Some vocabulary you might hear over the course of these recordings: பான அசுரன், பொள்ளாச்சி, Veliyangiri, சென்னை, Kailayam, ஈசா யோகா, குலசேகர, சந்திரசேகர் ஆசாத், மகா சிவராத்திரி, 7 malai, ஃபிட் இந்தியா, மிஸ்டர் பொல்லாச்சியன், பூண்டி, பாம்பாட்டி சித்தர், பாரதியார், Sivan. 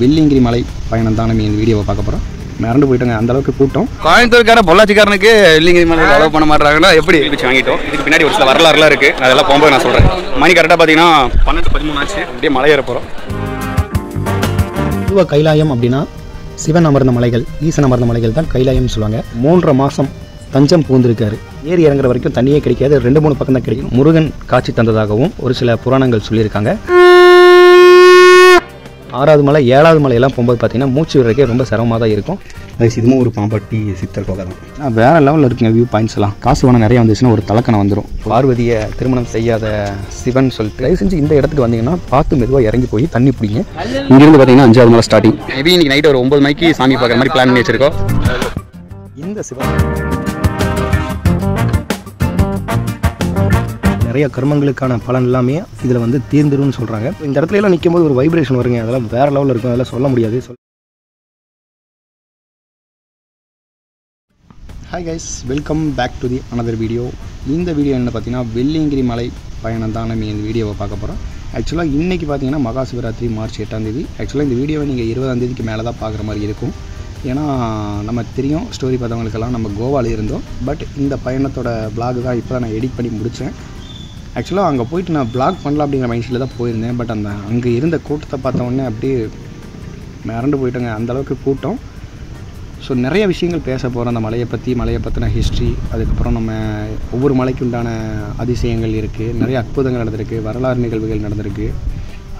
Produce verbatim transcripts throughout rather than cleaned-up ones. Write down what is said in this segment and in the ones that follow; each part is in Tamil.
வெள்ளியங்கிரி மலை பயணம் தான் நம்ம இந்த வீடியோவை பார்க்க போகிறோம். மறந்து போயிட்டாங்க அந்த அளவுக்கு கூட்டம். கோயம்புத்தூர்கார பொள்ளாச்சிக்காரனுக்கு வெள்ளியங்கிரி மலை அலோவ் பண்ண மாட்டாங்கன்னா எப்படி பிடிச்சி வாங்கிட்டோம். இதுக்கு பின்னாடி ஒரு சில வரலாறுலாம் இருக்குது, அதெல்லாம் போகும்போது நான் சொல்கிறேன். மணி கரெக்டாக பார்த்தீங்கன்னா பன்னெண்டு பதிமூணு ஆச்சு. அப்படியே மலையேற போகிறோம். பொதுவாக கைலாயம் அப்படின்னா சிவன் அமர்ந்த மலைகள், ஈசன் அமர்ந்த மலைகள் தான் கைலாயம்னு சொல்லுவாங்க. மூன்றரை மாதம் தஞ்சம் பூந்திருக்காரு. ஏறி இறங்குற வரைக்கும் தண்ணியே கிடைக்காது, ரெண்டு மூணு பக்கம் தான் கிடைக்கும். முருகன் காட்சி தந்ததாகவும் ஒரு சில புராணங்கள் சொல்லியிருக்காங்க. ஆறாவது மலை ஏழாவது மலையெல்லாம் போகும்போது பார்த்தீங்கன்னா மூச்சு விடுறதுக்கே ரொம்ப சிரமமாக தான் இருக்கும். இதுவும் ஒரு பாம்பட்டி சித்தல் போக தான் வேறு லெவலில் இருக்குங்க. வியூ பாயிண்ட்ஸ் எல்லாம் காசு வேணா நிறையா வந்துச்சுன்னா ஒரு தலக்கணம் வந்துடும். பார்வதியை திருமணம் செய்யாத சிவன் சொல்லிட்டு தயவு செஞ்சு இந்த இடத்துக்கு வந்தீங்கன்னா பார்த்து மெதுவாக இறங்கி போய் தண்ணி பிடிங்க. இங்கேருந்து பார்த்தீங்கன்னா அஞ்சாவது மலை ஸ்டார்டிங். மேபி இன்னைக்கு நைட் ஒரு ஒம்பது மணிக்கு சாமி பார்க்குற மாதிரி பிளான் பண்ணி வச்சுருக்கோம். இந்த சிவன் நிறைய கர்மங்களுக்கான பலன் எல்லாமே இதில் வந்து தீர்ந்துடும் சொல்கிறாங்க. இந்த இடத்துல எல்லாம் நிற்கும் போது ஒரு வைப்ரேஷன் வருங்க, அதெல்லாம் வேறு லெவலில் இருக்கும், அதெல்லாம் சொல்ல முடியாது. Hi guys, welcome back to the another video. இந்த வீடியோ என்ன பார்த்தீங்கன்னா வெள்ளியங்கிரி மலை பயணம் தான் நம்ம இந்த வீடியோவை பார்க்க போகிறோம். ஆக்சுவலாக இன்றைக்கி பார்த்தீங்கன்னா மகா சிவராத்திரி மார்ச் எட்டாம் தேதி. ஆக்சுவலாக இந்த வீடியோவை நீங்கள் இருபதாம் தேதிக்கு மேலே தான் பார்க்குற மாதிரி இருக்கும். ஏன்னா நம்ம தெரியும் ஸ்டோரி பார்த்தவங்களுக்கெல்லாம் நம்ம கோவாவில் இருந்தோம். பட் இந்த பயணத்தோட பிளாக் தான் இப்போ நான் எடிட் பண்ணி முடித்தேன். ஆக்சுவலாக அங்கே போயிட்டு நான் பிளாக் பண்ணலாம் அப்படிங்கிற மைண்ட் செட்டில் தான் போயிருந்தேன். பட் அந்த அங்கே இருந்த கூட்டத்தை பார்த்தோன்னே அப்படியே மிரண்டு போயிட்டேங்க, அந்தளவுக்கு கூட்டம். ஸோ நிறைய விஷயங்கள் பேச போகிறோம். அந்த மலையை பற்றி, மலையை பற்றின ஹிஸ்ட்ரி, அதுக்கப்புறம் நம்ம ஒவ்வொரு மலைக்கு உண்டான அதிசயங்கள் இருக்குது, நிறைய அற்புதங்கள் நடந்திருக்கு, வரலாறு நிகழ்வுகள் நடந்திருக்கு.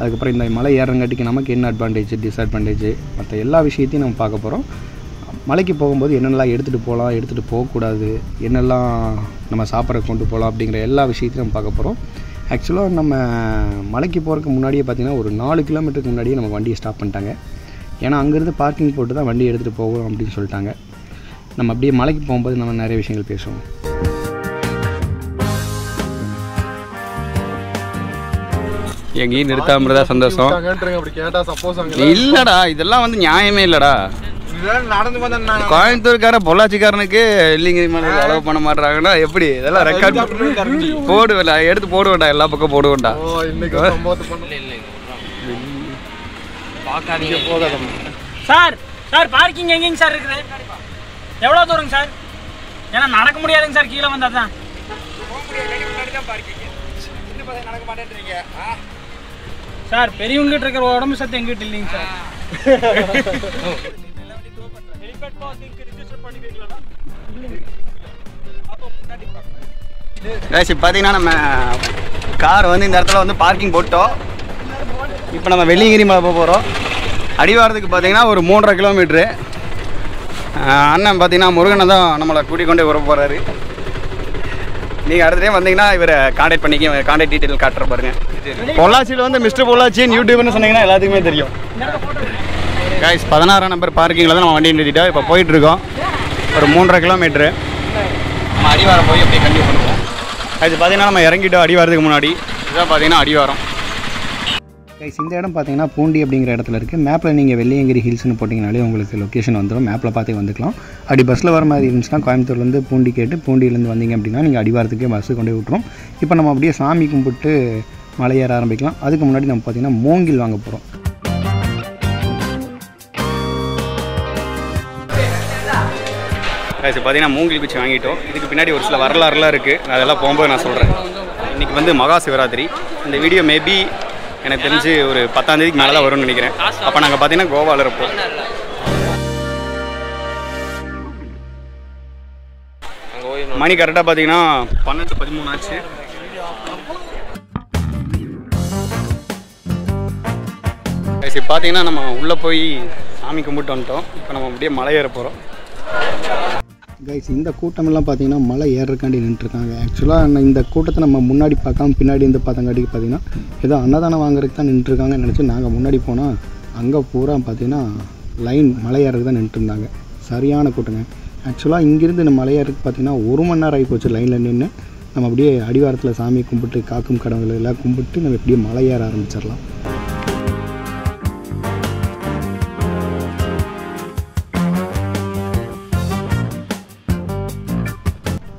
அதுக்கப்புறம் இந்த மலை ஏறங்காட்டிக்கு நமக்கு என்ன அட்வான்டேஜ், டிஸ்அட்வான்டேஜ், மற்ற எல்லா விஷயத்தையும் நம்ம பார்க்க போகிறோம். மலைக்கு போகும்போது என்னெல்லாம் எடுத்துகிட்டு போகலாம், எடுத்துகிட்டு போகக்கூடாது, என்னெல்லாம் நம்ம சாப்பிட்ற கொண்டு போகலாம் அப்படிங்கிற எல்லா விஷயத்தையும் நம்ம பார்க்க போகிறோம். ஆக்சுவலாக நம்ம மலைக்கு போகிறதுக்கு முன்னாடியே பார்த்திங்கன்னா ஒரு நாலு கிலோமீட்டருக்கு முன்னாடியே நம்ம வண்டியை ஸ்டாப் பண்ணிட்டாங்க. ஏன்னா அங்கேருந்து பார்க்கிங் போட்டு தான் வண்டி எடுத்துகிட்டு போகணும் அப்படின்னு சொல்லிட்டாங்க. நம்ம அப்படியே மலைக்கு போகும்போது நம்ம நிறைய விஷயங்கள் பேசுவோம். எங்கேயும் நிறுத்தாமறதா சந்தோஷம் இல்லைடா, இதெல்லாம் வந்து நியாயமே இல்லைடா. கோயம்புத்தூர்கார பொள்ளாச்சிக்காரனுக்கு வெள்ளியங்கிரி மலை அலோவ் பண்ண மாட்டாங்கன்னா எப்படி, இதெல்லாம் ரெக்கார்ட் போடுவேன், எடுத்து போடுவேண்டா, எல்லா பக்கம் போடுவேண்டா. சார் சார் பார்க்கிங் எங்கேங்க சார் இருக்குது, எவ்வளோ தூரங்க சார்? ஏன்னா நடக்க முடியாதுங்க சார், கீழே வந்தால் தான் சார். பெரியவங்கிட்ட இருக்கிற உடம்பு சத்து எங்கிட்ட இல்லைங்க சார். பார்த்தீங்கன்னா நம்ம கார் வந்து இந்த இடத்துல வந்து பார்க்கிங் போட்டோம். இப்போ நம்ம வெள்ளியங்கிரி மலை போக போகிறோம். அடிவாரத்துக்கு பார்த்தீங்கன்னா ஒரு மூன்றரை கிலோமீட்ரு. அண்ணன் பார்த்தீங்கன்னா முருகனை தான் நம்மளை கூட்டிக்கொண்டே வர போகிறாரு. நீங்கள் அடுத்த டைம் வந்தீங்கன்னா இவரை கான்டாக்ட் பண்ணிக்க, கான்டாக்ட் டீட்டெயில் காட்டுற பாருங்க. பொள்ளாச்சியில் வந்து மிஸ்டர் பொல்லாச்சியன் யூடியூப்னு சொன்னீங்கன்னா எல்லாத்துக்குமே தெரியும். காய்ஸ் பதினாறாம் நம்பர் பார்க்கிங்கில் தான் நம்ம வண்டி நிறுத்திட்டோம். இப்போ போயிட்டுருக்கோம் ஒரு மூன்றரை கிலோமீட்ரு. நம்ம அடிவாரம் போய் அப்படியே கண்டினியூ பண்ணுவோம். அது பார்த்திங்கன்னா நம்ம இறங்கிட்டோம் அடிவாரத்துக்கு முன்னாடி. இதான் பார்த்திங்கன்னா அடிவாரம். கைஸ் இந்த இடம் பார்த்திங்கன்னா பூண்டி அப்படிங்கிற இடத்துல இருக்குது. மேப்பில் நீங்கள் வெள்ளியங்கிரி ஹில்ஸ்னு போட்டிங்கனாலே உங்களுக்கு லொக்கேஷன் வந்துடும். மேப்பில் பார்த்து வந்துக்கலாம். அப்படி பஸ்ஸில் வர மாதிரி இருந்துச்சுன்னா கோயம்புத்தூர்லேருந்து பூண்டி கேட்டு பூண்டியிலேருந்து வந்தீங்க அப்படின்னா நீங்கள் அடிவாரத்துக்கே பஸ்ஸு கொண்டு விட்டுரும். இப்போ நம்ம அப்படியே சாமி கும்பிட்டு மலையேற ஆரம்பிக்கலாம். அதுக்கு முன்னாடி நம்ம பார்த்திங்கன்னா மூங்கில் வாங்க போகிறோம். ஸோ பார்த்தீங்கன்னா மூங்கில் பிச்சு வாங்கிட்டோம். இதுக்கு பின்னாடி ஒரு சில வரலாறுலாம் இருக்குது, அதெல்லாம் போகும்போது நான் சொல்கிறேன். இன்றைக்கி வந்து மகா சிவராத்திரி. இந்த வீடியோ மேபி எனக்கு தெரிஞ்சு ஒரு பத்தாம் தேதிக்கு மேலே தான் வரும்னு நினைக்கிறேன். அப்போ நாங்கள் பார்த்தீங்கன்னா கோவாவில் இருப்போம். மணி கரெக்டாக பார்த்தீங்கன்னா பன்னெண்டு பதிமூணு ஆச்சு. ஸோ பார்த்தீங்கன்னா நம்ம உள்ளே போய் சாமி கும்பிட்டு வந்துட்டோம். இப்போ நம்ம அப்படியே மலையேற போகிறோம். கைஸ் இந்த கூட்டமெல்லாம் பார்த்தீங்கன்னா மலை ஏறக்காண்டி நின்றுருக்காங்க. ஆக்சுவலாக இந்த கூட்டத்தை நம்ம முன்னாடி பார்க்காம பின்னாடி இருந்து பார்த்தாங்காட்டிக்கு பார்த்தீங்கன்னா ஏதோ அன்னதானம் வாங்குறதுக்கு தான் நின்றுருக்காங்கன்னு நினச்சி நாங்கள் முன்னாடி போனால் அங்கே பூரா பார்த்தீங்கன்னா லைன் மலை ஏறதுக்கு தான் நின்றுருந்தாங்க. சரியான கூட்டங்க. ஆக்சுவலாக இங்கேருந்து இந்த மலை ஏறதுக்கு பார்த்தீங்கன்னா ஒரு மணி நேரம் ஆகி போச்சு லைனில் நின்று. நம்ம அப்படியே அடிவாரத்தில் சாமி கும்பிட்டு காக்கும் கடவுள் எல்லாம் கும்பிட்டு நம்ம இப்படியே மலை ஏற ஆரம்பிச்சிடலாம்.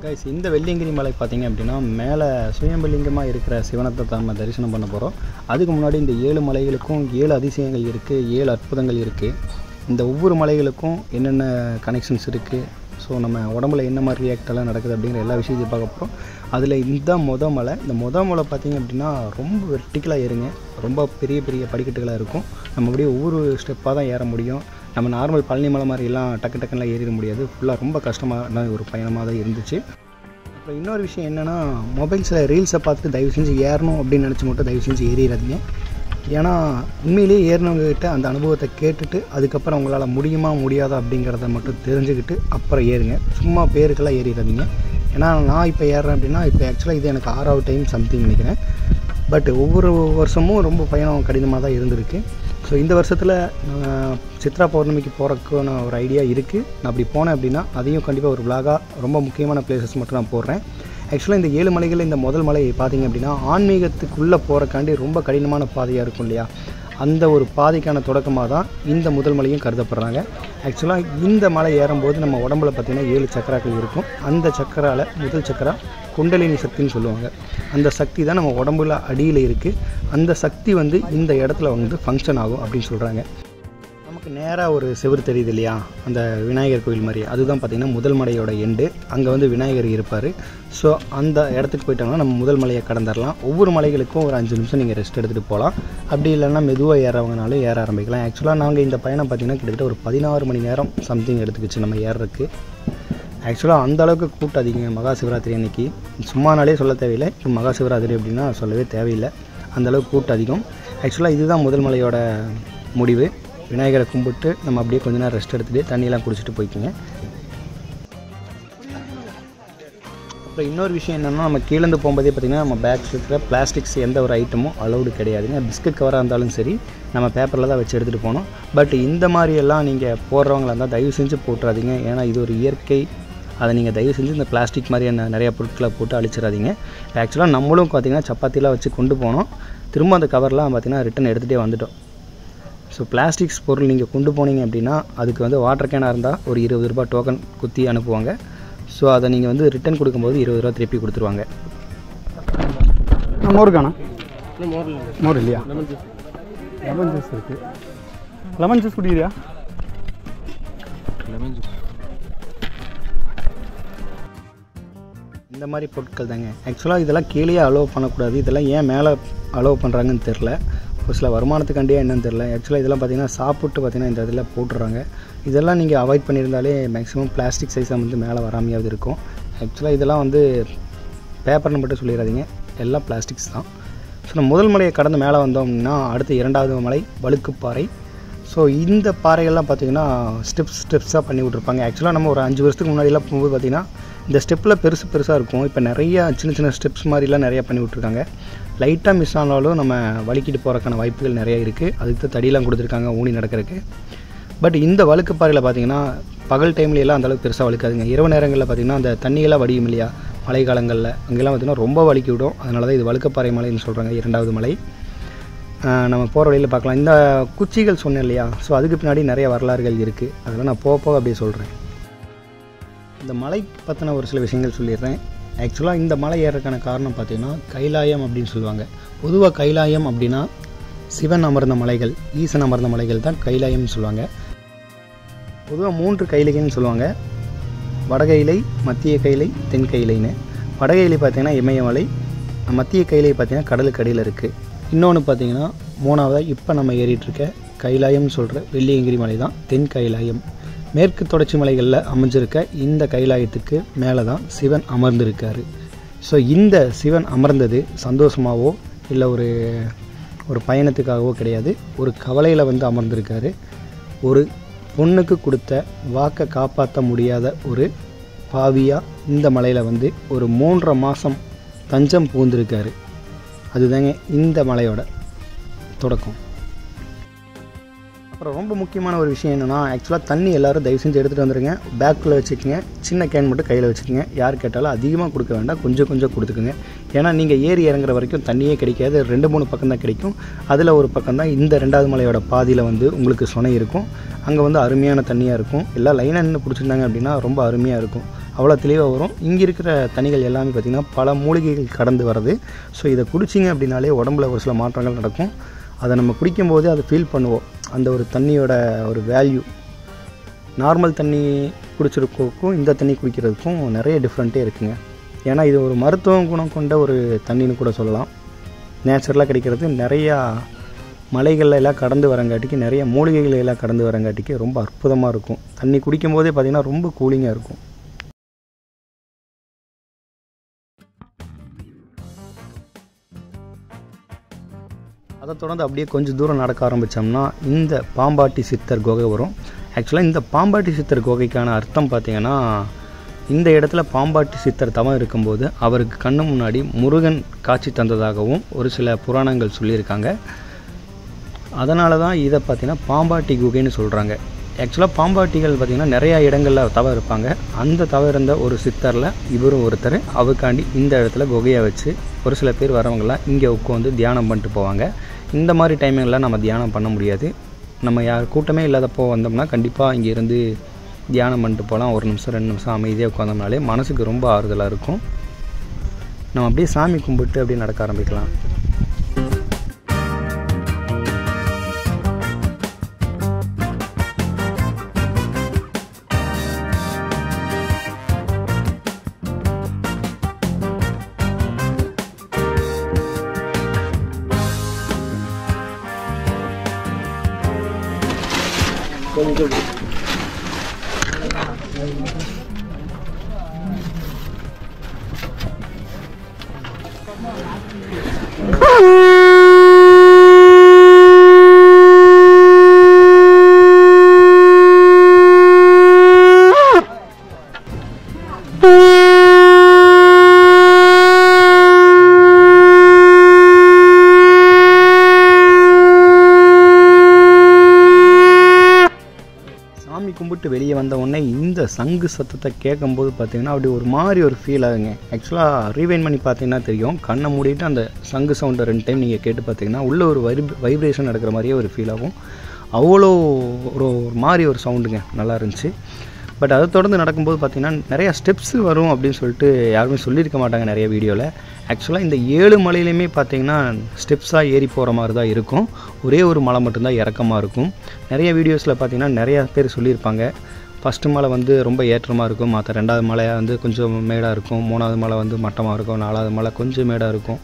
கைஸ் இந்த வெள்ளியங்கிரி மலை பார்த்தீங்க அப்படின்னா மேலே சுயம்பலிங்கமாக இருக்கிற சிவனத்தை நம்ம தரிசனம் பண்ண போகிறோம். அதுக்கு முன்னாடி இந்த ஏழு மலைகளுக்கும் ஏழு அதிசயங்கள் இருக்குது, ஏழு அற்புதங்கள் இருக்குது. இந்த ஒவ்வொரு மலைகளுக்கும் என்னென்ன கனெக்ஷன்ஸ் இருக்குது, ஸோ நம்ம உடம்புல என்ன மாதிரி ரியாக்டெல்லாம் நடக்குது அப்படிங்கிற எல்லா விஷயத்தையும் பார்க்க போகிறோம். அதில் இந்த மொதல் மலை, இந்த மொதல் மலை பார்த்திங்க அப்படின்னா ரொம்ப வெர்டிக்கலாக ஏறுங்க, ரொம்ப பெரிய பெரிய படிக்கட்டுகளாக இருக்கும். நம்ம அப்படியே ஒவ்வொரு ஸ்டெப்பாக தான் ஏற முடியும். நம்ம நார்மல் பழனி மலை மாதிரிலாம் டக்கு டக்குலாம் ஏறிட முடியாது. ஃபுல்லாக ரொம்ப கஷ்டமான ஒரு பயணமாக தான் இருந்துச்சு. அப்புறம் இன்னொரு விஷயம் என்னென்னா, மொபைல்ஸில் ரீல்ஸை பார்த்து தயவு செஞ்சு ஏறணும் அப்படின்னு நினச்சி மட்டும் தயவு செஞ்சு ஏறிடாதீங்க. ஏன்னா உண்மையிலேயே ஏறினவங்ககிட்ட அந்த அனுபவத்தை கேட்டுட்டு அதுக்கப்புறம் உங்களால் முடியுமா முடியாதா அப்படிங்கிறத மட்டும் தெரிஞ்சுக்கிட்டு அப்புறம் ஏறுங்க. சும்மா பேருக்கெல்லாம் ஏறிடாதீங்க. ஏன்னா நான் இப்போ ஏறுறேன் அப்படின்னா, இப்போ ஆக்சுவலாக இது எனக்கு ஆறாவது டைம் சம்திங் நினைக்கிறேன். பட் ஒவ்வொரு வருஷமும் ரொம்ப பயணம் கடினமாக தான் இருந்திருக்கு. ஸோ இந்த வருஷத்தில் சித்ரா பௌர்ணமிக்கு போகிறதுக்கான ஒரு ஐடியா இருக்குது. நான் அப்படி போனேன் அப்படின்னா அதையும் கண்டிப்பாக ஒரு விளாகாக ரொம்ப முக்கியமான பிளேசஸ் மட்டும் நான் போடுறேன். ஆக்சுவலாக இந்த ஏழு மலைகளில் இந்த முதல் மலை பார்த்திங்க அப்படின்னா ஆன்மீகத்துக்குள்ளே போகிறக்காண்டி ரொம்ப கடினமான பாதையாக இருக்கும் இல்லையா, அந்த ஒரு பாதைக்கான தொடக்கமாக தான் இந்த முதல் மலையும் கருதப்படுறாங்க. ஆக்சுவலாக இந்த மலை ஏறும்போது நம்ம உடம்புல பார்த்திங்கன்னா ஏழு சக்கராக்கள் இருக்கும். அந்த சக்கரால் முதல் சக்கரா குண்டலினி சக்தின்னு சொல்லுவாங்க. அந்த சக்தி தான் நம்ம உடம்புல அடியில் இருக்குது. அந்த சக்தி வந்து இந்த இடத்துல வந்து ஃபங்க்ஷன் ஆகும் அப்படின்னு சொல்கிறாங்க. நமக்கு நேராக ஒரு செவுறு தெரியுது இல்லையா, அந்த விநாயகர் கோயில் மாதிரி, அதுதான் பார்த்திங்கன்னா முதல் மலையோட எண்டு. அங்கே வந்து விநாயகர் இருப்பார். ஸோ அந்த இடத்துக்கு போயிட்டோம்னா நம்ம முதல் மலையை கடந்துடலாம். ஒவ்வொரு மலைகளுக்கும் ஒரு அஞ்சு நிமிஷம் நீங்கள் ரெஸ்ட் எடுத்துகிட்டு போகலாம். அப்படி இல்லைன்னா மெதுவாக ஏறவங்கனாலும் ஏற ஆரம்பிக்கலாம். ஆக்சுவலாக நாங்கள் இந்த பயணம் பார்த்திங்கன்னா கிட்டத்தட்ட ஒரு பதினாறு மணி நேரம் சம்திங் எடுத்துக்கிச்சு நம்ம ஏறதுக்கு. ஆக்சுவலாக அந்தளவுக்கு கூட்டம் அதிகம் மகா சிவராத்திரி அன்றைக்கி. சும்மானாலே சொல்ல தேவையில்லை, இப்போ மகா சிவராத்திரி அப்படின்னா சொல்லவே தேவையில்லை, அந்தளவுக்கு கூட்டம் அதிகம். ஆக்சுவலாக இதுதான் முதல் மலையோட முடிவு. விநாயகரை கும்பிட்டு நம்ம அப்படியே கொஞ்ச நேரம் ரெஸ்ட் எடுத்துகிட்டு தண்ணியெலாம் குடிச்சிட்டு போய்க்குங்க. அப்புறம் இன்னொரு விஷயம் என்னென்னா, நம்ம கீழேந்து போகும்போதே பார்த்திங்கன்னா நம்ம பேக்ஸ் இருக்கிற பிளாஸ்டிக்ஸ் எந்த ஒரு ஐட்டமும் அலௌடு கிடையாதுங்க. பிஸ்கட் கவராக இருந்தாலும் சரி நம்ம பேப்பரில் தான் வச்சு எடுத்துகிட்டு போகணும். பட் இந்த மாதிரியெல்லாம் நீங்கள் போடுறவங்களா இருந்தால் தயவு செஞ்சு போட்டுறாதீங்க. ஏன்னா இது ஒரு இயற்கை, அதை நீங்கள் தயவு செஞ்சு இந்த பிளாஸ்டிக் மாதிரியான நிறையா பொருட்களை போட்டு அழிச்சிடாதீங்க. ஆக்சுவலாக நம்மளும் பார்த்திங்கன்னா சப்பாத்திலாம் வச்சு கொண்டு போனோம், திரும்ப அந்த கவர்லாம் பார்த்திங்கன்னா ரிட்டன் எடுத்துகிட்டே வந்துவிட்டோம். ஸோ பிளாஸ்டிக்ஸ் பொருள் நீங்கள் கொண்டு போனீங்க அப்படின்னா அதுக்கு வந்து வாட்டர் கேனாக இருந்தால் ஒரு இருபது ரூபா டோக்கன் குத்தி அனுப்புவாங்க. ஸோ அதை நீங்கள் வந்து ரிட்டன் கொடுக்கும்போது இருபது ரூபா திருப்பி கொடுத்துருவாங்க. மோர் காணா, மோர் இல்லையா, லெமன் ஜூஸ் இருக்குது. லெமன் ஜூஸ் குடிக்கிறியா? லெமன் ஜூஸ் இந்த மாதிரி பொருட்கள் தாங்க. ஆக்சுவலாக இதெல்லாம் கீழே அலோவ் பண்ணக்கூடாது. இதெல்லாம் ஏன் மேலே அலோவ் பண்ணுறாங்கன்னு தெரில. ஒரு சில வருமானத்துக்காண்டியாக என்னன்னு தெரில. ஆக்சுவலாக இதெல்லாம் பார்த்திங்கன்னா சாப்பிட்டு பார்த்திங்கன்னா இந்த இதில் போட்டுறாங்க. இதெல்லாம் நீங்கள் அவாய்ட் பண்ணியிருந்தாலே மேக்ஸிமம் பிளாஸ்டிக் சைஸாக வந்து மேலே வராமையாவது இருக்கும். ஆக்சுவலாக இதெல்லாம் வந்து பேப்பர்னு மட்டும் சொல்லிடாதீங்க, எல்லாம் பிளாஸ்டிக்ஸ் தான். ஸோ நம்ம முதல் மலையை கடந்து மேலே வந்தோம் அப்படின்னா அடுத்து இரண்டாவது மலை வழுக்குப்பாறை. ஸோ இந்த பாறைகள்லாம் பார்த்திங்கன்னா ஸ்டெப்ஸ் ஸ்டெப்ஸாக பண்ணி விட்ருப்பாங்க. ஆக்சுவலாக நம்ம ஒரு அஞ்சு வருஷத்துக்கு முன்னாடிலாம் போகும்போது பார்த்திங்கன்னா இந்த ஸ்டெப்பில் பெருசு பெருசாக இருக்கும். இப்போ நிறையா சின்ன சின்ன ஸ்டெப்ஸ் மாதிரிலாம் நிறையா பண்ணி விட்ருக்காங்க. லைட்டாக மிஸ் ஆனாலும் நம்ம வலிக்கிட்டு போகிறக்கான வாய்ப்புகள் நிறையா இருக்குது. அதுக்கு தான் தடியெலாம் கொடுத்துருக்காங்க ஊனி நடக்கிறதுக்கு. பட் இந்த வழுக்குப்பாறையில் பார்த்திங்கன்னா பகல் டைம்லலாம் அந்தளவுக்கு பெருசாக வழுக்காதுங்க. இரவு நேரங்களில் பார்த்திங்கன்னா அந்த தண்ணியெல்லாம் வடியும் இல்லையா மழை காலங்களில், அங்கெல்லாம் பார்த்திங்கன்னா ரொம்ப வலிக்கி விடும். அதனால தான் இது வழுக்குப்பாறை மலைன்னு சொல்கிறாங்க, இரண்டாவது மலை. நம்ம போகிற வழியில் பார்க்கலாம். இந்த குச்சிகள் சொன்னேன் இல்லையா, ஸோ அதுக்கு பின்னாடி நிறைய வரலாறுகள் இருக்குது. அதெல்லாம் நான் போக போக அப்படியே சொல்கிறேன். இந்த மலை பற்றின ஒரு சில விஷயங்கள் சொல்லிடுறேன். ஆக்சுவலாக இந்த மலை ஏறதுக்கான காரணம் பார்த்திங்கன்னா கைலாயம் அப்படின்னு சொல்லுவாங்க. பொதுவாக கைலாயம் அப்படின்னா சிவன் அமர்ந்த மலைகள், ஈசன் அமர்ந்த மலைகள் தான் கைலாயம்னு சொல்லுவாங்க. பொதுவாக மூன்று கைலைகள்னு சொல்லுவாங்க, வடகைலை, மத்திய கைலை, தென் கைலைன்னு. வடகைலை பார்த்திங்கன்னா இமயமலை, மத்திய கைலை பார்த்திங்கன்னா கடலுக்கு அடியில் இருக்குது. இன்னொன்று பார்த்திங்கன்னா மூணாவதாக இப்போ நம்ம ஏறிட்டுருக்க கைலாயம்னு சொல்கிற வெள்ளியங்கிரி மலை தான் தென் கைலாயம். மேற்கு தொடர்ச்சி மலைகளில் அமைஞ்சிருக்க இந்த கைலாயத்துக்கு மேலே தான் சிவன் அமர்ந்திருக்கார். ஸோ இந்த சிவன் அமர்ந்தது சந்தோஷமாகவோ இல்லை ஒரு ஒரு பயணத்துக்காகவோ கிடையாது, ஒரு கவலையில் வந்து அமர்ந்திருக்காரு. ஒரு பொண்ணுக்கு கொடுத்த வாக்கை காப்பாற்ற முடியாத ஒரு பாவியாக இந்த மலையில் வந்து ஒரு மூன்றரை மாதம் தஞ்சம் பூந்திருக்காரு. அதுதாங்க இந்த மலையோட தொடக்கம். அப்புறம் ரொம்ப முக்கியமான ஒரு விஷயம் என்னென்னா, ஆக்சுவலாக தண்ணி எல்லோரும் தயவு செஞ்சு எடுத்துகிட்டு வந்துடுங்க. பேக்குள்ளே வச்சுக்கோங்க, சின்ன கேன் மட்டும் கையில் வச்சுக்கோங்க. யார் கேட்டாலும் அதிகமாக கொடுக்க வேண்டாம், கொஞ்சம் கொஞ்சம் கொடுத்துக்குங்க. ஏன்னா நீங்கள் ஏறி இறங்குற வரைக்கும் தண்ணியே கிடைக்காது, ரெண்டு மூணு பக்கம் தான் கிடைக்கும். அதில் ஒரு பக்கம் தான் இந்த ரெண்டாவது மலையோட பாதியில் வந்து உங்களுக்கு சொனை இருக்கும். அங்கே வந்து அருமையான தண்ணியாக இருக்கும். எல்லாம் லைனாக நின்று பிடிச்சிருந்தாங்க அப்படின்னா ரொம்ப அருமையாக இருக்கும். அவ்வளோ தெளிவாக வரும். இங்கே இருக்கிற தண்ணிகள் எல்லாமே பார்த்திங்கன்னா பல மூலிகைகள் கடந்து வருது. ஸோ இதை குடிச்சிங்க அப்படின்னாலே உடம்புல ஒரு சில மாற்றங்கள் நடக்கும். அதை நம்ம குடிக்கும்போது அதை ஃபீல் பண்ணுவோம். அந்த ஒரு தண்ணியோட ஒரு வேல்யூ நார்மல் தண்ணி குடிச்சிருக்கோக்கும் இந்த தண்ணி குடிக்கிறதுக்கும் நிறைய டிஃப்ரெண்ட்டே இருக்குங்க. ஏன்னா இது ஒரு மருத்துவ குணம் கொண்ட ஒரு தண்ணின்னு கூட சொல்லலாம். நேச்சுரலாக கிடைக்கிறது. நிறையா மலைகளில் எல்லாம் கடந்து வரங்காட்டிக்கு நிறைய மூலிகைகள் எல்லாம் கடந்து வரங்காட்டிக்கு ரொம்ப அற்புதமாக இருக்கும். தண்ணி குடிக்கும் போதே பார்த்திங்கன்னா ரொம்ப கூலிங்காக இருக்கும். அதை தொடர்ந்து அப்படியே கொஞ்சம் தூரம் நடக்க ஆரம்பித்தோம்னா இந்த பாம்பாட்டி சித்தர் குகை வரும். ஆக்சுவலாக இந்த பாம்பாட்டி சித்தர் குகைக்கான அர்த்தம் பார்த்திங்கன்னா, இந்த இடத்துல பாம்பாட்டி சித்தர் தவம் இருக்கும்போது அவருக்கு கண்ணு முன்னாடி முருகன் காட்சி தந்ததாகவும் ஒரு சில புராணங்கள் சொல்லியிருக்காங்க. அதனால தான் இதை பார்த்திங்கன்னா பாம்பாட்டி குகைன்னு சொல்கிறாங்க. ஆக்சுவலாக பாம்பாட்டிகள் பார்த்திங்கன்னா நிறையா இடங்களில் தவம் இருப்பாங்க. அந்த தவம் இருந்த ஒரு சித்தரில் இவரும் ஒருத்தர். அவருக்காண்டி இந்த இடத்துல குகையை வச்சு ஒரு சில பேர் வரவங்களாம் இங்கே உட்காந்து தியானம் பண்ணிட்டு போவாங்க. இந்த மாதிரி டைமிங்கெலாம் நம்ம தியானம் பண்ண முடியாது. நம்ம யார் கூட்டமே இல்லாதப்போ வந்தோம்னா கண்டிப்பாக இங்கேருந்து தியானம் பண்ணிட்டு போகலாம். ஒரு நிமிஷம் ரெண்டு நிமிஷம் அமைதியாக உட்காந்தோம்னாலே மனசுக்கு ரொம்ப ஆறுதலாக இருக்கும். நம்ம அப்படியே சாமி கும்பிட்டு அப்படியே நடக்க ஆரம்பிக்கலாம். கும்பிட்டு வெளியே வந்த உடனே இந்த சங்கு சத்தத்தை கேட்கும்போது பார்த்திங்கன்னா அப்படி ஒரு மாதிரி ஒரு ஃபீல் ஆகுங்க. ஆக்சுவலாக ரீவைண்ட் பண்ணி பார்த்திங்கன்னா தெரியும். கண்ணை மூடிட்டு அந்த சங்கு சவுண்டை ரெண்டு டைம் நீங்கள் கேட்டு பார்த்திங்கன்னா உள்ளே ஒரு வைப் வைப்ரேஷன் நடக்கிற மாதிரியே ஒரு ஃபீல் ஆகும். அவ்வளோ ஒரு மாதிரி ஒரு சவுண்டுங்க, நல்லா இருந்துச்சு. பட் அதை தொடர்ந்து நடக்கும்போது பார்த்திங்கன்னா நிறையா ஸ்டெப்ஸ் வரும் அப்படின்னு சொல்லிட்டு யாருமே சொல்லியிருக்க மாட்டாங்க நிறைய வீடியோவில். ஆக்சுவலாக இந்த ஏழு மலையிலையுமே பார்த்திங்கன்னா ஸ்டெப்ஸாக ஏறி போகிற மாதிரி தான் இருக்கும். ஒரே ஒரு மலை மட்டும்தான் இறக்கமாக இருக்கும். நிறைய வீடியோஸில் பார்த்திங்கன்னா நிறையா பேர் சொல்லியிருப்பாங்க. ஃபஸ்ட்டு மலை வந்து ரொம்ப ஏற்றமாக இருக்கும், மற்ற ரெண்டாவது மலையாக வந்து கொஞ்சம் மேடாக இருக்கும், மூணாவது மலை வந்து மட்டமாக இருக்கும், நாலாவது மலை கொஞ்சம் மேடாக இருக்கும்.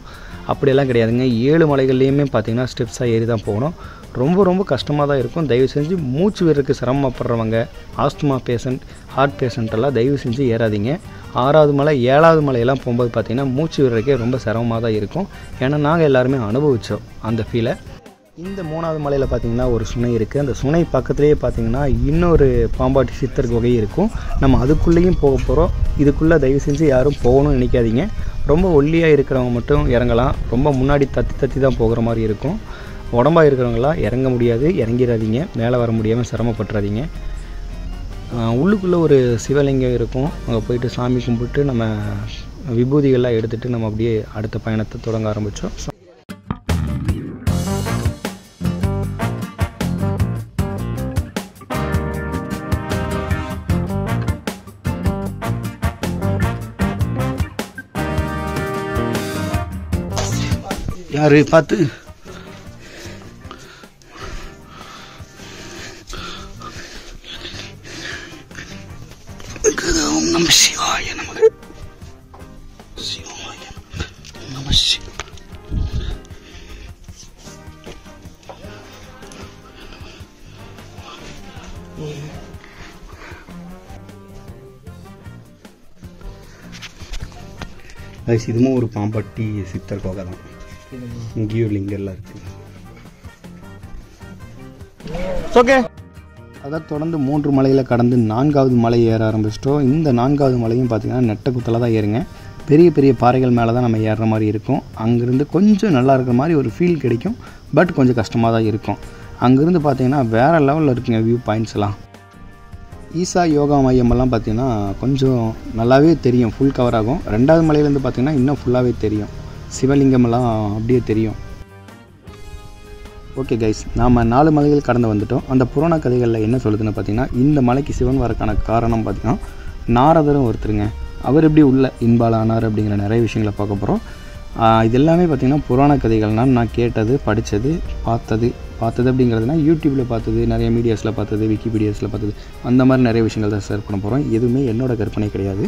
அப்படியெல்லாம் கிடையாதுங்க. ஏழு மலைகள்லேயுமே பார்த்திங்கன்னா ஸ்டெப்ஸாக ஏறி தான் போகணும். ரொம்ப ரொம்ப கஷ்டமாக தான் இருக்கும். தயவு செஞ்சு மூச்சு விடுறதுக்கு சிரமப்படுறவங்க, ஆஸ்துமா பேஷண்ட், ஹார்ட் பேஷண்ட்டெல்லாம் தயவு செஞ்சு ஏறாதீங்க. ஆறாவது மலை ஏழாவது மலையெல்லாம் போகும்போது பார்த்திங்கன்னா மூச்சு விடுறதுக்கே ரொம்ப சிரமமாக தான் இருக்கும். ஏன்னா நாங்கள் எல்லாருமே அனுபவித்தோம் அந்த ஃபீலை. இந்த மூணாவது மலையில் பார்த்திங்கன்னா ஒரு சுனை இருக்குது. அந்த சுனை பக்கத்துலேயே பார்த்திங்கன்னா இன்னொரு பாம்பாட்டி சித்தர் குகை இருக்கும். நம்ம அதுக்குள்ளேயும் போக போகிறோம். இதுக்குள்ளே தயவு செஞ்சு யாரும் போகணும்னு நினைக்காதீங்க. ரொம்ப ஒல்லியாக இருக்கிறவங்க மட்டும் இறங்கலாம். ரொம்ப முன்னாடி தத்தி தத்தி தான் போகிற மாதிரி இருக்கும். உடம்பாக இருக்கிறவங்களாம் இறங்க முடியாது, இறங்கிடாதீங்க. மேலே வர முடியாமல் சிரமப்பட்டுறாதீங்க. உள்ளுக்குள்ளே ஒரு சிவலிங்கம் இருக்கும். அங்கே போயிட்டு சாமி கும்பிட்டு நம்ம விபூதிகள்லாம் எடுத்துகிட்டு நம்ம அப்படியே அடுத்த பயணத்தை தொடங்க ஆரம்பித்தோம். யாரு பார்த்து இதுவும் ஒரு பாம்பாட்டி சித்தர் கோகை தான். இங்கேயும் லிங்கெல்லாம் இருக்கு. ஓகே, அதை தொடர்ந்து மூன்று மலைகளை கடந்து நான்காவது மலை ஏற ஆரம்பிச்சிட்டோம். இந்த நான்காவது மலையும் பார்த்திங்கன்னா நெட்டை குத்தலாக தான் ஏறுங்க. பெரிய பெரிய பாறைகள் மேலே தான் நம்ம ஏறுற மாதிரி இருக்கும். அங்கேருந்து கொஞ்சம் நல்லா இருக்கிற மாதிரி ஒரு ஃபீல் கிடைக்கும். பட் கொஞ்சம் கஷ்டமாக தான் இருக்கும். அங்கேருந்து பார்த்திங்கன்னா வேறு லெவலில் இருக்குங்க வியூ பாயிண்ட்ஸ்லாம். ஈசா யோகா மையமெல்லாம் பார்த்திங்கன்னா கொஞ்சம் நல்லாவே தெரியும், ஃபுல் கவர் ஆகும். ரெண்டாவது மலையிலேருந்து பார்த்திங்கன்னா இன்னும் ஃபுல்லாகவே தெரியும். சிவலிங்கமெல்லாம் அப்படியே தெரியும். ஓகே கைஸ், நாம் நாலு மலைகள் கடந்து வந்துவிட்டோம். அந்த புராண கதைகளில் என்ன சொல்லுதுன்னு பார்த்திங்கன்னா, இந்த மலைக்கு சிவன் வரக்கான காரணம் பார்த்திங்கன்னா நாரதரும் ஒருத்தருங்க. அவர் எப்படி உள்ள இன்பால் ஆனார் அப்படிங்கிற நிறைய விஷயங்களை பார்க்க போகிறோம். இது எல்லாமே பார்த்திங்கன்னா புராண கதைகள்னால் நான் கேட்டது, படித்தது, பார்த்தது பார்த்தது அப்படிங்கிறதுனா யூடியூப்பில் பார்த்தது, நிறைய மீடியாஸில் பார்த்தது, விக்கிபீடியாஸில் பார்த்தது, அந்த மாதிரி நிறைய விஷயங்கள் தான் ஷேர் பண்ண போகிறோம். எதுவுமே என்னோடய கற்பனை கிடையாது.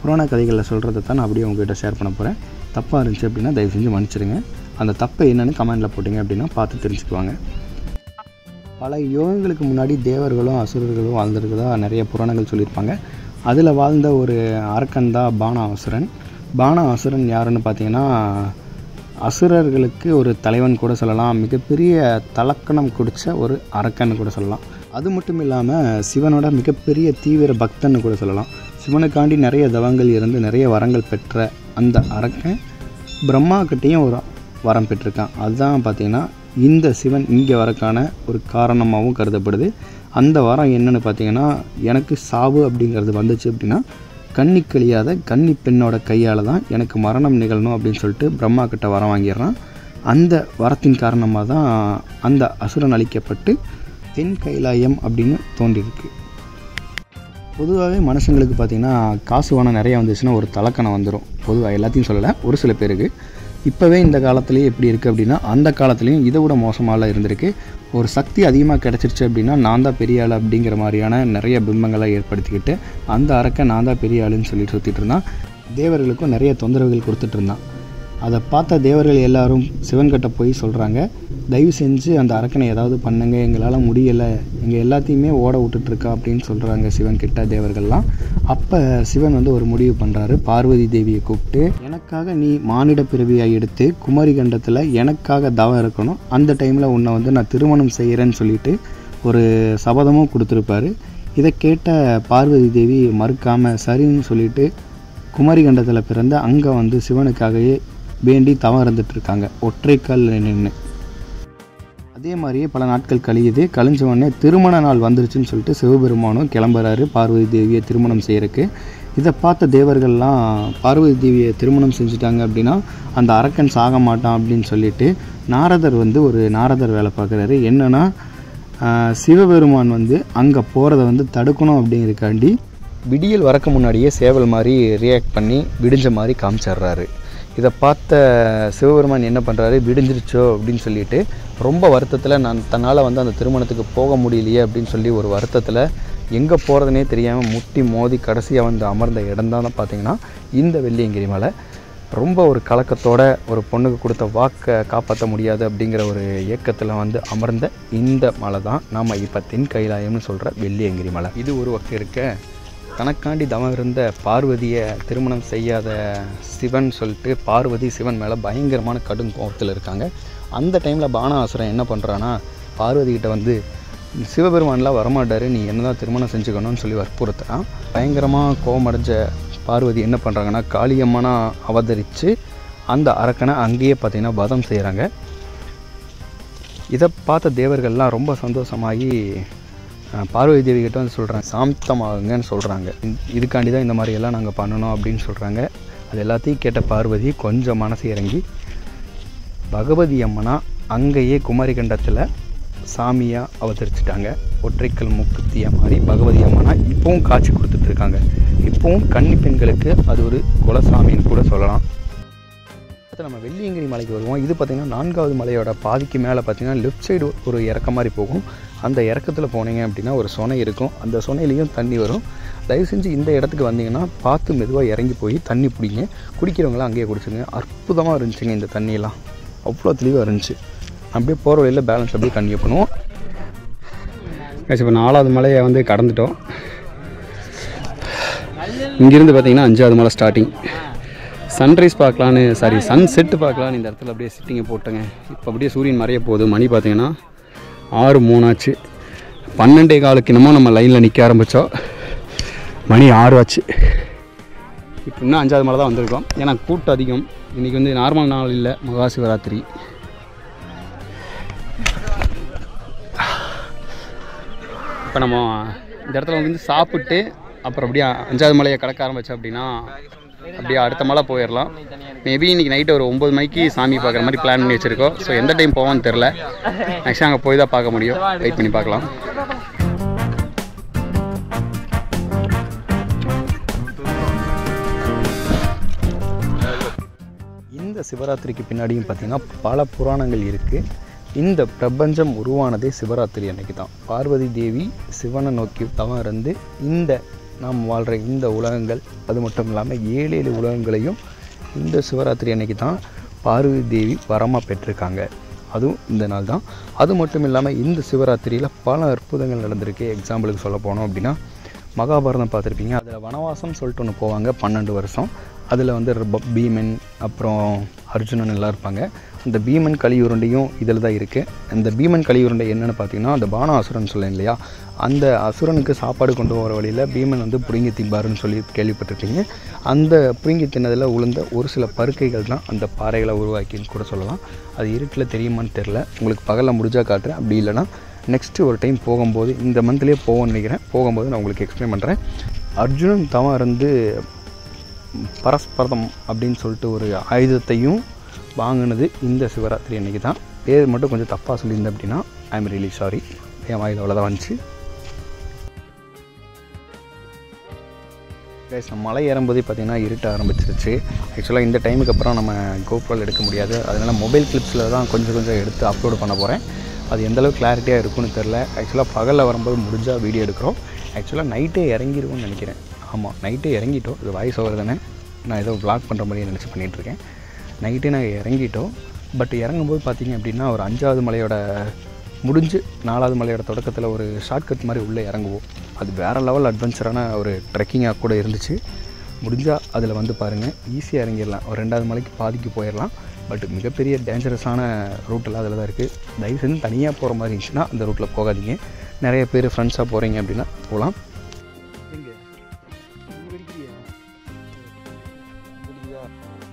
புராண கதைகளில் சொல்கிறத தான் நான் அப்படியே உங்கள்கிட்ட ஷேர் பண்ண போகிறேன். தப்பாக இருந்துச்சு அப்படின்னா தயவு செஞ்சு மன்னிச்சிடுங்க. அந்த தப்பை என்னென்னு கமெண்டில் போட்டிங்க அப்படின்னா பார்த்து தெரிஞ்சுக்குவாங்க. பல யுகங்களுக்கு முன்னாடி தேவர்களும் அசுரர்களும் வாழ்ந்துருக்கதாக நிறைய புராணங்கள் சொல்லியிருப்பாங்க. அதில் வாழ்ந்த ஒரு அரக்கன் தான் பான அசுரன். பான அசுரன் யாருன்னு பார்த்தீங்கன்னா அசுரர்களுக்கு ஒரு தலைவன் கூட சொல்லலாம், மிகப்பெரிய தலக்கணம் குடித்த ஒரு அரக்கன்னு கூட சொல்லலாம். அது மட்டும் இல்லாமல் சிவனோட மிகப்பெரிய தீவிர பக்தன்னு கூட சொல்லலாம். சிவனுக்காண்டி நிறைய தவங்கள் இருந்து நிறைய வரங்கள் பெற்ற அந்த அரக்கன் பிரம்மாக்கிட்டையும் ஒரு வரம் பெற்றிருக்கான். அதுதான் பார்த்திங்கன்னா இந்த சிவன் இங்கே வரக்கான ஒரு காரணமாகவும் கருதப்படுது. அந்த வரம் என்னென்னு பார்த்திங்கன்னா, எனக்கு சாவு அப்படிங்கிறது வந்துச்சு அப்படின்னா கன்னி கழியாத கன்னி பெண்ணோட கையால் தான் எனக்கு மரணம் நிகழணும் அப்படின்னு சொல்லிட்டு பிரம்மா கிட்ட வரம் வாங்கிடுறான். அந்த வரத்தின் காரணமாக தான் அந்த அசுரன் அழிக்கப்பட்டு தென் கைலாயம் அப்படின்னு தோன்றியிருக்கு. பொதுவாகவே மனுஷங்களுக்கு பார்த்திங்கன்னா காசு வானம் நிறையா வந்துச்சுன்னா ஒரு தலக்கணம் வந்துடும். பொதுவாக எல்லாத்தையும் சொல்லலை, ஒரு சில பேருக்கு. இப்போவே இந்த காலத்துலேயே எப்படி இருக்குது அப்படின்னா அந்த காலத்துலேயும் இதை விட மோசமாகலாம் இருந்திருக்கு. ஒரு சக்தி அதிகமாக கிடச்சிருச்சு அப்படின்னா நான் தான் பெரிய ஆள் அப்படிங்கிற மாதிரியான நிறைய பிம்பங்களை ஏற்படுத்திக்கிட்டு அந்த அரக்க நான் தான் பெரிய ஆளுன்னு சொல்லிட்டு சுற்றிட்டு இருந்தான். தேவர்களுக்கும் நிறைய தொந்தரவுகள் கொடுத்துட்டு இருந்தான். அதை பார்த்த தேவர்கள் எல்லாரும் சிவன்கிட்ட போய் சொல்கிறாங்க, தயவு செஞ்சு அந்த அரக்கனை ஏதாவது பண்ணுங்க, எங்களால் முடியலை, எங்கள் எல்லாத்தையுமே ஓட விட்டுட்ருக்கா அப்படின்னு சொல்கிறாங்க சிவன்கிட்ட தேவர்கள்லாம். அப்போ சிவன் வந்து ஒரு முடிவு பண்ணுறாரு. பார்வதி தேவியை கூப்பிட்டு, எனக்காக நீ மானிட பிறவியாக எடுத்து குமரி கண்டத்தில் எனக்காக தவம் இருக்கணும், அந்த டைமில் உன்னை வந்து நான் திருமணம் செய்கிறேன்னு சொல்லிட்டு ஒரு சபதமும் கொடுத்துருப்பாரு. இதை கேட்ட பார்வதி தேவி மறுக்காமல் சரின்னு சொல்லிவிட்டு குமரி கண்டத்தில் பிறந்த அங்கே வந்து சிவனுக்காகவே வேண்டி தவம் இருந்துகிட்ருக்காங்க ஒற்றைக்கால் நின்று. அதே மாதிரியே பல நாட்கள் கழியுது. கழிஞ்ச உடனே திருமண நாள் வந்துருச்சுன்னு சொல்லிட்டு சிவபெருமானும் கிளம்புறாரு பார்வதி தேவியை திருமணம் செய்கிறதுக்கு. இதை பார்த்த தேவர்கள்லாம் பார்வதி தேவியை திருமணம் செஞ்சுட்டாங்க அப்படின்னா அந்த அரக்கன் சாக மாட்டான் அப்படின்னு சொல்லிட்டு நாரதர் வந்து ஒரு நாரதர் வேலை பார்க்குறாரு. என்னென்னா சிவபெருமான் வந்து அங்கே போகிறத வந்து தடுக்கணும் அப்படிங்கிறக்காண்டி விடியல் வரக்க முன்னாடியே சேவல் மாதிரி ரியாக்ட் பண்ணி விடிஞ்ச மாதிரி காமிச்சிட்றாரு. இதை பார்த்த சிவபெருமான் என்ன பண்ணுறாரு, விடிஞ்சிருச்சோ அப்படின்னு சொல்லிட்டு ரொம்ப வருத்தத்தில் நான் தன்னால் வந்து அந்த திருமணத்துக்கு போக முடியலையே அப்படின்னு சொல்லி ஒரு வருத்தத்தில் எங்கே போகிறதுனே தெரியாமல் முட்டி மோதி கடைசியாக வந்து அமர்ந்த இடம் தான் பார்த்திங்கன்னா இந்த வெள்ளியங்கிரி மலை. ரொம்ப ஒரு கலக்கத்தோட ஒரு பொண்ணுக்கு கொடுத்த வாக்கை காப்பாற்ற முடியாது அப்படிங்கிற ஒரு இயக்கத்தில் வந்து அமர்ந்த இந்த மலை தான் நாம் இப்போ தென் கைலாயம்னு சொல்கிற வெள்ளியங்கிரி மலை. இது ஒரு வகை இருக்க தனக்காண்டி தவம் இருந்த பார்வதியை திருமணம் செய்யாத சிவன் சொல்லிட்டு பார்வதி சிவன் மேலே பயங்கரமான கடும் கோபத்தில் இருக்காங்க. அந்த டைமில் பானாசுரன் என்ன பண்ணுறான்னா பார்வதிக்கிட்ட வந்து சிவபெருமான்லாம் வரமாட்டார், நீ என்ன தான் திருமணம் செஞ்சுக்கணும்னு சொல்லி வற்புறுத்துறான். பயங்கரமாக கோபமடைஞ்ச பார்வதி என்ன பண்ணுறாங்கன்னா காளியம்மனா அவதரித்து அந்த அரக்கனை அங்கேயே பார்த்திங்கன்னா வதம் செய்கிறாங்க. இதை பார்த்த தேவர்கள்லாம் ரொம்ப சந்தோஷமாகி பார்வதி தேவி கிட்ட வந்து சொல்கிறாங்க, சாந்தமாகுங்கன்னு சொல்கிறாங்க. இதுக்காண்டி தான் இந்த மாதிரியெல்லாம் நாங்கள் பண்ணணும் அப்படின்னு சொல்கிறாங்க. அது எல்லாத்தையும் கேட்ட பார்வதி கொஞ்சம் மனசு இறங்கி பகவதி அம்மனா அங்கேயே குமரி கண்டத்தில் சாமியாக அவதரிச்சிட்டாங்க. ஒற்றைக்கல் முக்குத்திய மாதிரி பகவதி அம்மனா இப்போவும் காட்சி கொடுத்துட்ருக்காங்க. இப்போவும் கன்னி பெண்களுக்கு அது ஒரு குலசாமின்னு கூட சொல்லலாம். நம்ம வெள்ளியங்கிரி மலைக்கு வருவோம். இது பார்த்திங்கன்னா நான்காவது மலையோட பாதிக்கு மேலே பார்த்திங்கன்னா லெஃப்ட் சைடு ஒரு இறக்க மாதிரி போகும். அந்த இறக்கத்தில் போனீங்க அப்படின்னா ஒரு சொனை இருக்கும். அந்த சொனையிலையும் தண்ணி வரும். தயவு செஞ்சு இந்த இடத்துக்கு வந்தீங்கன்னா பார்த்து மெதுவாக இறங்கி போய் தண்ணி பிடிங்க. குடிக்கிறவங்களாம் அங்கேயே குடிச்சுங்க. அற்புதமாக இருந்துச்சுங்க இந்த தண்ணியெல்லாம், அவ்வளோ தெளிவாக இருந்துச்சு. அப்படியே போகிற வழியில் பேலன்ஸ் அப்படியே கன்டினியூ பண்ணுவோம். இப்போ நாலாவது மலையை வந்து கடந்துட்டோம். இங்கேருந்து பார்த்திங்கன்னா அஞ்சாவது மலை ஸ்டார்டிங். சன்ரைஸ் பார்க்கலான்னு சாரி சன் செட்டு பார்க்கலான்னு இந்த இடத்துல அப்படியே சிட்டிங்கை போட்டேங்க. இப்போ அப்படியே சூரியன் மறைய போகுது. மணி பார்த்திங்கன்னா ஆறு மூணாச்சு. பன்னெண்டே காலுக்கு இன்னமும் நம்ம லைனில் நிற்க ஆரம்பித்தோம். மணி ஆறு ஆச்சு. இப்போ இன்னும் அஞ்சாவது மலை தான் வந்திருக்கோம். ஏன்னா கூட்டம் அதிகம். இன்றைக்கி வந்து நார்மல் நாள் இல்லை, மகா சிவராத்திரி. இப்போ நம்ம இந்த இடத்துல வந்து சாப்பிட்டு அப்புறம் அப்படியே அஞ்சாவது மலையை கடக்க ஆரம்பித்தோம் அப்படின்னா அப்படியே அடுத்த மலை போயிடலாம். மேபி இன்றைக்கி நைட்டு ஒரு ஒம்பது மணிக்கு சாமி பார்க்குற மாதிரி பிளான் பண்ணி வச்சுருக்கோம். ஸோ எந்த டைம் போவோம்னு தெரில. நெக்ஸ்ட் அங்கே போய் தான் பார்க்க முடியும். வெயிட் பண்ணி பார்க்கலாம். இந்த சிவராத்திரிக்கு பின்னாடியும் பார்த்திங்கன்னா பல புராணங்கள் இருக்குது. இந்த பிரபஞ்சம் உருவானதே சிவராத்திரி அன்னைக்கு தான். பார்வதி தேவி சிவனை நோக்கி தவம் இருந்து இந்த நாம் வாழ்கிற இந்த உலகங்கள், அது மட்டும் இல்லாமல் ஏழு ஏழு உலகங்களையும் இந்த சிவராத்திரி அன்னைக்கு தான் பார்வதி தேவி வரமாக பெற்றிருக்காங்க. அதுவும் இந்த நாள் தான். அது மட்டும் இல்லாமல் இந்த சிவராத்திரியில் பல அற்புதங்கள் நடந்திருக்கு. எக்ஸாம்பிளுக்கு சொல்ல போனோம் அப்படின்னா, மகாபாரதம் பார்த்துருப்பீங்க. அதில் வனவாசம் சொல்லிட்டு ஒன்று போவாங்க பன்னெண்டு வருஷம். அதில் வந்து பீமன் அப்புறம் அர்ஜுனன் எல்லாம் இருப்பாங்க. இந்த பீமன் கலியுருண்டையும் இதில் தான் இருக்குது. இந்த பீமன் கலியுருண்டை என்னென்னு பார்த்தீங்கன்னா, அந்த பான அசுரன் சொல்லேன் இல்லையா, அந்த அசுரனுக்கு சாப்பாடு கொண்டு போகிற வழியில் பீமன் வந்து புடுங்கி திம்பாருன்னு சொல்லி கேள்விப்பட்டிருக்கீங்க. அந்த புடுங்கி தின்னதில் உளுந்த ஒரு சில பருக்கைகள் தான் அந்த பாறைகளை உருவாக்கின்னு கூட சொல்லலாம். அது இருட்டில் தெரியுமான்னு தெரில, உங்களுக்கு பகலில் முடிஞ்சால் காட்டுறேன். அப்படி இல்லைனா நெக்ஸ்ட்டு ஒரு டைம் போகும்போது, இந்த மந்த்லேயே போகணும்னு நினைக்கிறேன், போகும்போது நான் உங்களுக்கு எக்ஸ்பிளைன் பண்ணுறேன். அர்ஜுனன் தவம் இருந்து பரஸ்பரம் அப்படின்னு சொல்லிட்டு ஒரு ஆயுதத்தையும் வாங்கினது இந்த சிவராத்திரி அன்றைக்கி தான். பேர் மட்டும் கொஞ்சம் தப்பாக சொல்லியிருந்தேன் அப்படின்னா ஐ எம் ரியலி சாரி, என் வாயில் அவ்வளோதான் வந்துச்சு. மலை ஏறும்போதே பார்த்திங்கன்னா இருட்ட ஆரம்பிச்சிருச்சு. ஆக்சுவலாக இந்த டைமுக்கு அப்புறம் நம்ம கோப்ரோவில் எடுக்க முடியாது, அதனால் மொபைல் கிளிப்ஸில் தான் கொஞ்சம் கொஞ்சம் எடுத்து அப்லோடு பண்ண போகிறேன். அது எந்தளவுக்கு கிளாரிட்டியாக இருக்குன்னு தெரில. ஆக்சுவலாக பகலில் வரும்போது முடிஞ்சால் வீடியோ எடுக்கிறோம். ஆக்சுவலாக நைட்டே இறங்கிடுவோம்னு நினைக்கிறேன். ஆமாம், நைட்டே இறங்கிட்டோம். இது வாய்ஸ் ஓவர் தானே, நான் ஏதோ வ்ளாக் பண்ணுற மாதிரியே நினச்சி பண்ணிகிட்ருக்கேன். நைட்டே நாங்கள் இறங்கிட்டோம். பட் இறங்கும்போது பார்த்திங்க அப்படின்னா ஒரு அஞ்சாவது மலையோட முடிஞ்சு நாலாவது மலையோட தொடக்கத்தில் ஒரு ஷார்ட்கட் மாதிரி உள்ளே இறங்குவோம். அது வேறு லெவல் அட்வென்ச்சரான ஒரு ட்ரெக்கிங்காக கூட இருந்துச்சு. முடிஞ்சால் அதில் வந்து பாருங்கள், ஈஸியாக இறங்கிடலாம். ஒரு ரெண்டாவது மலைக்கு பாதிக்கு போயிடலாம். பட் மிகப்பெரிய டேஞ்சரஸான ரூட்டெல்லாம் அதில் தான் இருக்குது. தயவு செஞ்சு தனியாக போகிற மாதிரி இருந்துச்சுன்னா அந்த ரூட்டில் போகாதீங்க. நிறைய பேர் ஃப்ரெண்ட்ஸாக போகிறீங்க அப்படின்னா போகலாம்.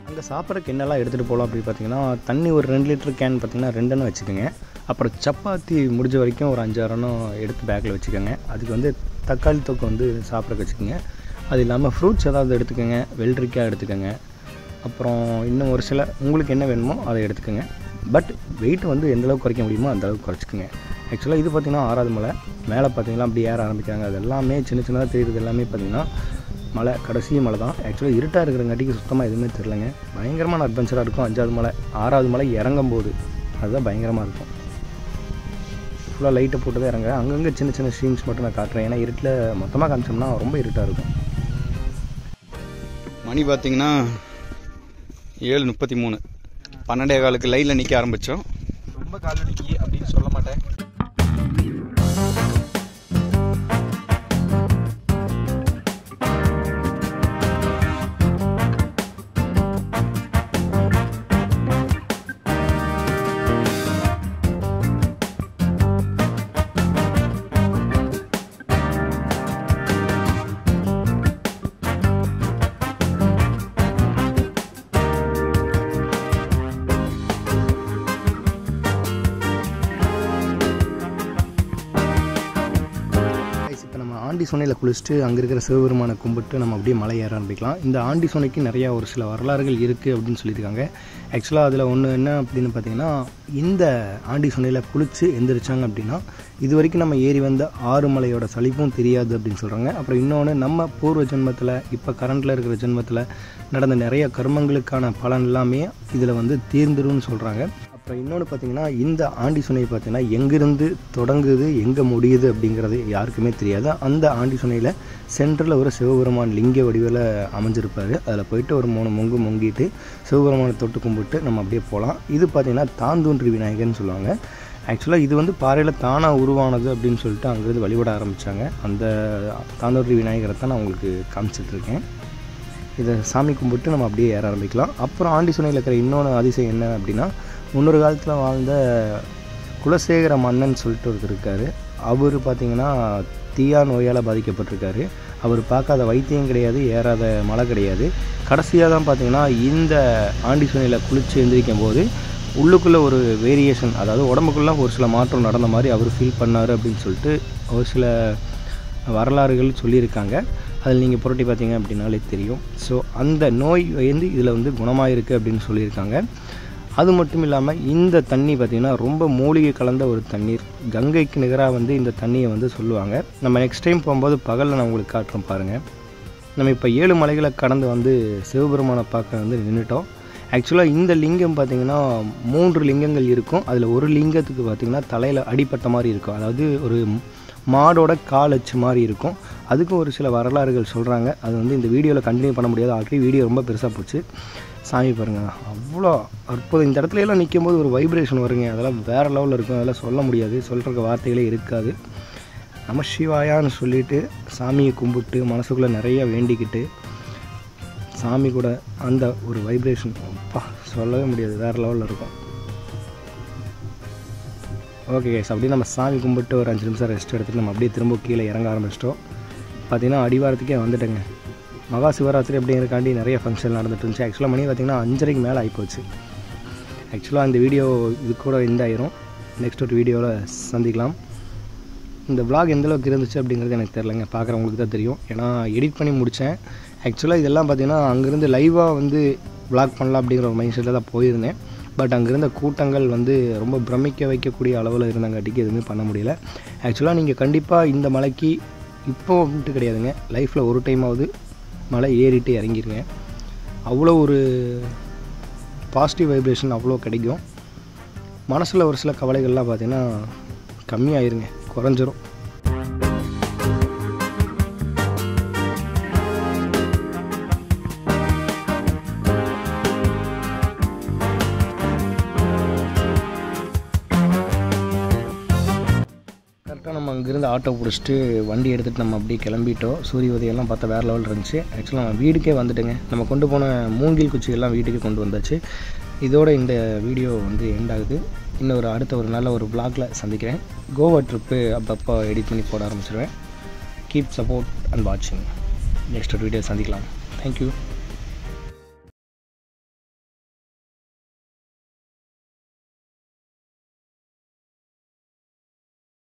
அங்கே சாப்பிட்றக்கு என்னெல்லாம் எடுத்துகிட்டு போகலாம் அப்படின்னு பார்த்தீங்கன்னா, தண்ணி ஒரு ரெண்டு லிட்டர் கேன் பார்த்திங்கன்னா ரெண்டுன்னு வச்சுக்கோங்க. அப்புறம் சப்பாத்தி முடிஞ்ச வரைக்கும் ஒரு அஞ்சாறுனும் எடுத்து பேக்கில் வச்சுக்கோங்க. அதுக்கு வந்து தக்காளி தொக்கு வந்து சாப்பிட்றக்கு வச்சுக்கோங்க. அது இல்லாமல் ஃப்ரூட்ஸ் ஏதாவது எடுத்துக்கோங்க, வெள்ளரிக்காய் எடுத்துக்கோங்க. அப்புறம் இன்னும் ஒரு சில உங்களுக்கு என்ன வேணுமோ அதை எடுத்துக்கோங்க. பட் வெயிட் வந்து எந்தளவுக்கு குறைக்க முடியுமோ அந்தளவுக்கு குறைச்சிக்கோங்க. ஆக்சுவலாக இது பார்த்திங்கன்னா ஆறாவது மலை. மேலே பார்த்திங்கன்னா அப்படி ஏற ஆரம்பிக்கிறாங்க. அது எல்லாமே சின்ன சின்னதாக தெரியுது. எல்லாமே பார்த்திங்கன்னா மலை, கடைசி மலை தான். ஆக்சுவலாக இருட்டாக இருக்கிறங்காட்டிக்கு சுத்தமாக எதுவுமே தெரிலங்க. பயங்கரமான அட்வென்ச்சராக இருக்கும் அஞ்சாவது மலை. ஆறாவது மலை இறங்கும் போது அதுதான் பயங்கரமாக இருக்கும். ஃபுல்லாக லைட்டை போட்டு தான் இறங்குறேன். அங்கங்கே சின்ன சின்ன ஸ்ட்ரீம்ஸ் மட்டும் நான் காட்டுறேன். ஏன்னா இருட்டில் மொத்தமாக காமிச்சோம்னா ரொம்ப இருட்டாக இருக்கும். மணி பார்த்திங்கன்னா ஏழு முப்பத்தி மூணு. பன்னெண்டே காலுக்கு லைனில் நிற்க ஆரம்பித்தோம். ரொம்ப கால் நிற்கி அப்படின்னு சொல்ல மாட்டேன். ஆண்டி சோனையில் குளிச்சுட்டு அங்கே இருக்கிற சிவபெருமானை கும்பிட்டு நம்ம அப்படியே மலை ஏற ஆரம்பிக்கலாம். இந்த ஆண்டி சோனைக்கு நிறையா ஒரு சில வரலாறுகள் இருக்குது அப்படின்னு சொல்லியிருக்காங்க. ஆக்சுவலாக அதில் ஒன்று என்ன அப்படின்னு பார்த்திங்கன்னா, இந்த ஆண்டி சோனையில் குளித்து எந்திரிச்சாங்க அப்படின்னா இது வரைக்கும் நம்ம ஏறி வந்த ஆறு மலையோட சலிப்பும் தெரியாது அப்படின்னு சொல்கிறாங்க. அப்புறம் இன்னொன்று, நம்ம பூர்வ ஜென்மத்தில் இப்போ கரண்டில் இருக்கிற ஜென்மத்தில் நடந்த நிறைய கர்மங்களுக்கான பலன் எல்லாமே இதில் வந்து தீர்ந்துருன்னு சொல்கிறாங்க. அப்புறம் இன்னொன்று பார்த்திங்கன்னா, இந்த ஆண்டி சுனையை பார்த்திங்கன்னா எங்கேருந்து தொடங்குது எங்கே முடியுது அப்படிங்கிறது யாருக்குமே தெரியாது. அந்த ஆண்டி சுனையில் சென்டரில் ஒரு சிவபெருமான் லிங்க வடிவில் அமைஞ்சிருப்பார். அதில் போயிட்டு ஒரு மூணு மொங்கு மொங்கிட்டு சிவபெருமானை தொட்டு கும்பிட்டு நம்ம அப்படியே போகலாம். இது பார்த்திங்கன்னா தாந்தோன்றி விநாயகர்னு சொல்லுவாங்க. ஆக்சுவலாக இது வந்து பாறையில் தானாக உருவானது அப்படின்னு சொல்லிட்டு அங்கேருந்து வழிபட ஆரம்பித்தாங்க. அந்த தாந்தோன்றி விநாயகரை தான் நான் உங்களுக்கு காமிச்சிட்ருக்கேன். இதை சாமி கும்பிட்டு நம்ம அப்படியே ஏற ஆரம்பிக்கலாம். அப்புறம் ஆண்டி சுனையில் இருக்கிற இன்னொன்று அதிசயம் என்ன அப்படின்னா, முன்னொரு காலத்தில் வாழ்ந்த குலசேகர மன்னன் சொல்லிட்டு ஒருத்தர் இருக்கார். அவர் பார்த்திங்கன்னா தீயா நோயால் பாதிக்கப்பட்டிருக்காரு. அவர் பார்க்காத வைத்தியம் கிடையாது, ஏறாத மலை கிடையாது. கடைசியாக தான் பார்த்திங்கன்னா இந்த ஆண்டி சுனையில் குளித்து எழுந்திரிக்கும் போது உள்ளுக்குள்ளே ஒரு வேரியேஷன், அதாவது உடம்புக்குள்ளே ஒரு சில மாற்றம் நடந்த மாதிரி அவர் ஃபீல் பண்ணார் அப்படின்னு சொல்லிட்டு ஒரு சில வரலாறுகள் சொல்லியிருக்காங்க. அதில் நீங்கள் புரட்டி பார்த்திங்க அப்படின்னாலே தெரியும். ஸோ அந்த நோய் வந்து இதில் வந்து குணமாயிருக்கு அப்படின்னு சொல்லியிருக்காங்க. அது மட்டும் இல்லாமல் இந்த தண்ணி பார்த்திங்கன்னா ரொம்ப மூலிகை கலந்த ஒரு தண்ணீர். கங்கைக்கு நிகராக வந்து இந்த தண்ணியை வந்து சொல்லுவாங்க. நம்ம நெக்ஸ்ட் டைம் போகும்போது பகலில் நான் உங்களுக்கு காட்டுறோம் பாருங்கள். நம்ம இப்போ ஏழு மலைகளை கடந்து வந்து சிவபெருமானை பார்க்க வந்து நின்றுட்டோம். ஆக்சுவலாக இந்த லிங்கம் பார்த்திங்கன்னா மூன்று லிங்கங்கள் இருக்கும். அதில் ஒரு லிங்கத்துக்கு பார்த்திங்கன்னா தலையில் அடிப்பட்ட மாதிரி இருக்கும், அதாவது ஒரு மாடோட காலச்சு மாதிரி இருக்கும். அதுக்கும் ஒரு சில வரலாறுகள் சொல்கிறாங்க. அது வந்து இந்த வீடியோவில் கண்டினியூ பண்ண முடியாது, ஆல்ரெடி வீடியோ ரொம்ப பெருசாக போச்சு. சாமி பாருங்கள் அவ்வளோ அற்புதம். இந்த இடத்துல எல்லாம் நிற்கும் போது ஒரு வைப்ரேஷன் வருங்க, அதெல்லாம் வேறு லெவலில் இருக்கும். அதெல்லாம் சொல்ல முடியாது, சொல்கிறதுக்கு வார்த்தைகளே இருக்காது. நம்ம சிவாயான்னு சொல்லிவிட்டு சாமியை கும்பிட்டு மனசுக்குள்ளே நிறையா வேண்டிக்கிட்டு சாமி கூட அந்த ஒரு வைப்ரேஷன் அப்பா சொல்லவே முடியாது, வேறு லெவலில் இருக்கும். ஓகே கைஸ், அப்படியே நம்ம சாமி கும்பிட்டு ஒரு அஞ்சு நிமிஷம் ரெஸ்ட் எடுத்துகிட்டு நம்ம அப்படியே திரும்ப கீழே இறங்க ஆரம்பிச்சிட்டோம். பார்த்திங்கன்னா அடிவாரத்துக்கே வந்துட்டேங்க. மகா சிவராத்திரி அப்படிங்கிறக்காண்டி நிறைய ஃபங்க்ஷன் நடந்துட்டு இருந்துச்சு. ஆக்சுவலாக மணி பார்த்திங்கன்னா அஞ்சரைக்கு மேலே ஆகிப்போச்சு. ஆக்சுவலாக இந்த வீடியோ இது கூட எண்ட் ஆயிரும், நெக்ஸ்ட் ஒரு வீடியோவில் சந்திக்கலாம். இந்த விளாக் எந்தளவுக்கு இருந்துச்சு அப்படிங்கிறது எனக்கு தெரிலங்க, பார்க்குறவங்களுக்கு தான் தெரியும். ஏன்னா எடிட் பண்ணி முடித்தேன். ஆக்சுவலாக இதெல்லாம் பார்த்திங்கன்னா அங்கேருந்து லைவாக வந்து விளாக் பண்ணலாம் அப்படிங்கிற ஒரு மைண்ட் செட்டில் தான் போயிருந்தேன். பட் அங்கேருந்த கூட்டங்கள் வந்து ரொம்ப பிரமிக்க வைக்கக்கூடிய அளவில் இருந்தாங்காட்டிக்கு எதுவுமே பண்ண முடியல. ஆக்சுவலாக நீங்கள் கண்டிப்பாக இந்த மலைக்கு இப்போ வந்துட்டு கிடையாதுங்க, லைஃப்பில் ஒரு டைமாவது மலை ஏறிட்டு இறங்கிருங்க. அவ்வளோ ஒரு பாசிட்டிவ் வைப்ரேஷன் அவ்வளோ கிடைக்கும். மனசில் ஒரு சில கவலைகள்லாம் பார்த்திங்கன்னா கம்மியாயிருங்க, குறைஞ்சிரும். கரெக்டாக நம்ம அங்கேருந்து ஆட்டோ பிடிச்சிட்டு வண்டி எடுத்துகிட்டு நம்ம அப்படியே கிளம்பிட்டோம். சூரிய உதயெல்லாம் பார்த்தா வேறு லெவல் இருந்துச்சு. ஆக்சுவலாக நம்ம வீட்டுக்கே வந்துட்டேங்க. நம்ம கொண்டு போன மூங்கில் குச்சிகள்லாம் வீட்டுக்கே கொண்டு வந்தாச்சு. இதோட இந்த வீடியோ வந்து எண்ட் ஆகுது. இன்னொரு அடுத்த ஒரு நல்ல ஒரு வ்ளாகில் சந்திக்கிறேன். கோவா ட்ரிப்பு அப்பப்போ எடிட் பண்ணி போட ஆரம்பிச்சிடுவேன். கீப் சப்போர்ட் அண்ட் வாட்சிங். நெக்ஸ்ட் ஒரு வீடியோ சந்திக்கலாம். தேங்க்யூ.